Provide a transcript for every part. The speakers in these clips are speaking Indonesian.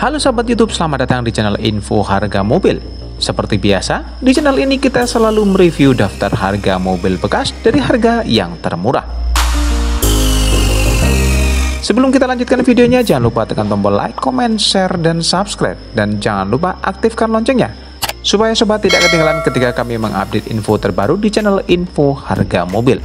Halo sahabat YouTube, selamat datang di channel Info Harga Mobil. Seperti biasa, di channel ini kita selalu mereview daftar harga mobil bekas dari harga yang termurah. Sebelum kita lanjutkan videonya, jangan lupa tekan tombol like, comment, share, dan subscribe. Dan jangan lupa aktifkan loncengnya, supaya sobat tidak ketinggalan ketika kami mengupdate info terbaru di channel Info Harga Mobil.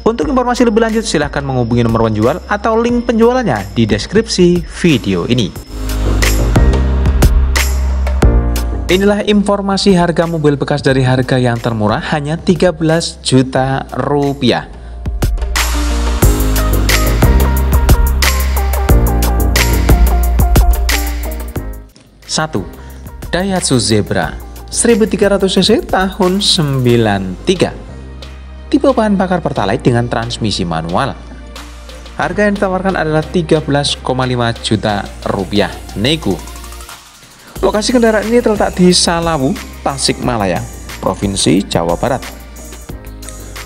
Untuk informasi lebih lanjut, silahkan menghubungi nomor penjual atau link penjualannya di deskripsi video ini. Inilah informasi harga mobil bekas dari harga yang termurah, hanya 13 juta rupiah. Satu, Daihatsu Zebra 1300cc tahun 93. Tipe bahan bakar pertalite dengan transmisi manual. Harga yang ditawarkan adalah 13,5 juta rupiah nego. Lokasi kendaraan ini terletak di Salawu, Tasikmalaya, Provinsi Jawa Barat.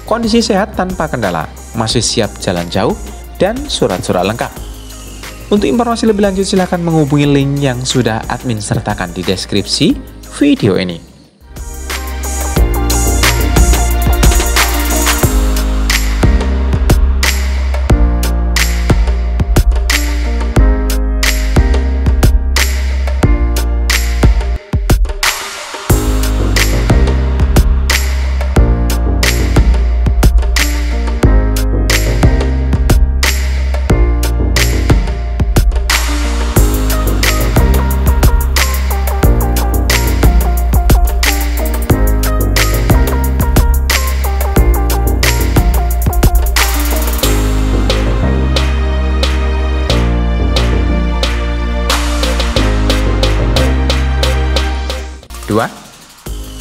Kondisi sehat tanpa kendala, masih siap jalan jauh, dan surat-surat lengkap. Untuk informasi lebih lanjut silahkan menghubungi link yang sudah admin sertakan di deskripsi video ini.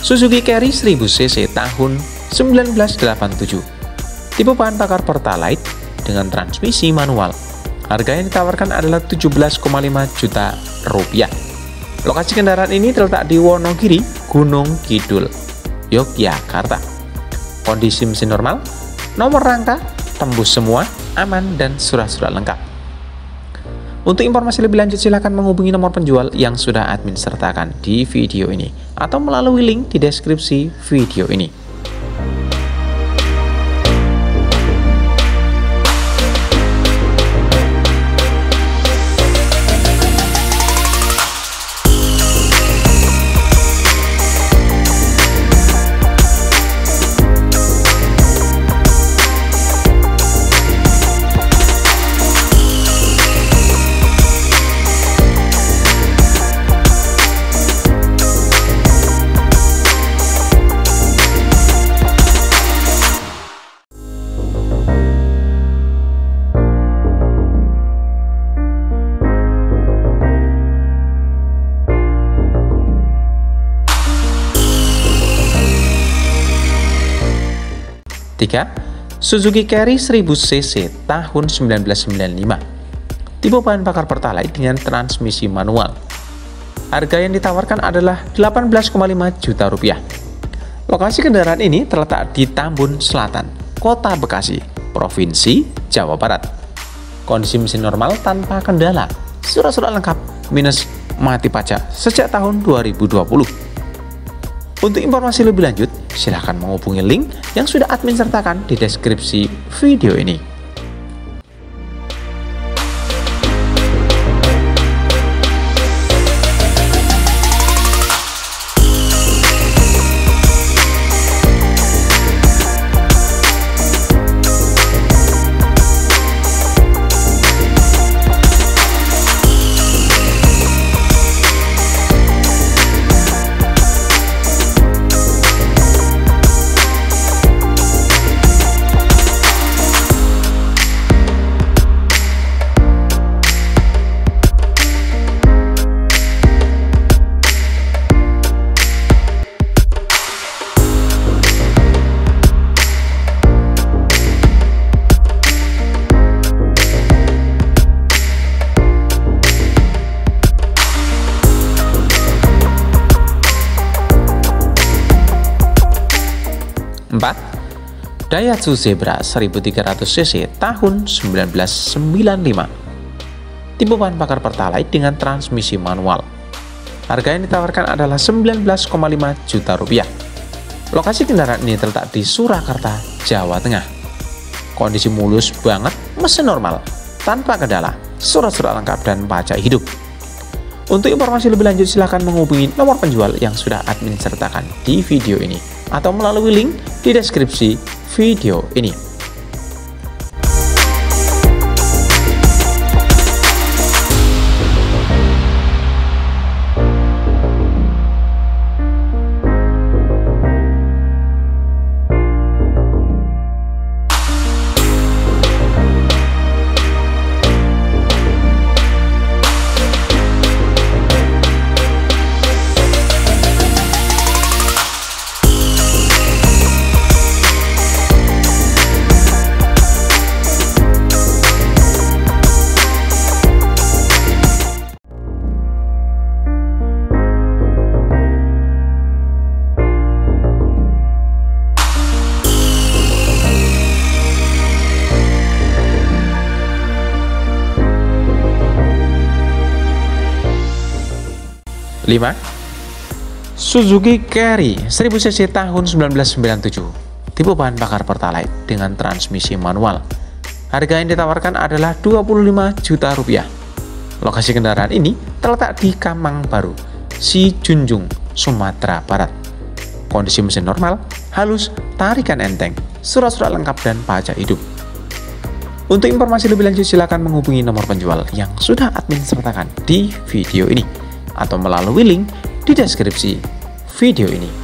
Suzuki Carry 1000cc tahun 1987. Tipe bahan bakar pertalite dengan transmisi manual. Harga yang ditawarkan adalah 17,5 juta rupiah. Lokasi kendaraan ini terletak di Wonogiri, Gunung Kidul, Yogyakarta. Kondisi mesin normal, nomor rangka, tembus semua, aman, dan surat-surat lengkap. Untuk informasi lebih lanjut silahkan menghubungi nomor penjual yang sudah admin sertakan di video ini atau melalui link di deskripsi video ini. Suzuki Carry 1000cc tahun 1995. Tipe bahan bakar pertalite dengan transmisi manual. Harga yang ditawarkan adalah 18,5 juta rupiah. Lokasi kendaraan ini terletak di Tambun Selatan, Kota Bekasi, Provinsi Jawa Barat. Kondisi mesin normal tanpa kendala, surat-surat lengkap, minus mati pajak sejak tahun 2020. Untuk informasi lebih lanjut, silahkan menghubungi link yang sudah admin sertakan di deskripsi video ini. Daihatsu Zebra 1300cc tahun 1995. tipe bahan bakar Pertalite dengan transmisi manual. Harga yang ditawarkan adalah Rp19,5 juta. Lokasi kendaraan ini terletak di Surakarta, Jawa Tengah. Kondisi mulus banget, mesin normal, tanpa kendala, surat-surat lengkap dan pajak hidup. Untuk informasi lebih lanjut silahkan menghubungi nomor penjual yang sudah admin sertakan di video ini atau melalui link di deskripsi video ini. Lima, Suzuki Carry 1000cc tahun 1997, tipe bahan bakar Pertalite dengan transmisi manual. Harga yang ditawarkan adalah Rp25 juta. Lokasi kendaraan ini terletak di Kamang Baru, Sijunjung, Sumatera Barat. Kondisi mesin normal, halus, tarikan enteng, surat-surat lengkap dan pajak hidup. Untuk informasi lebih lanjut silakan menghubungi nomor penjual yang sudah admin sertakan di video ini atau melalui link di deskripsi video ini.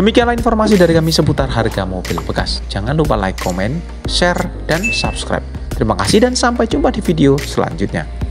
6. Demikianlah informasi dari kami seputar harga mobil bekas. Jangan lupa like, komen, share, dan subscribe. Terima kasih dan sampai jumpa di video selanjutnya.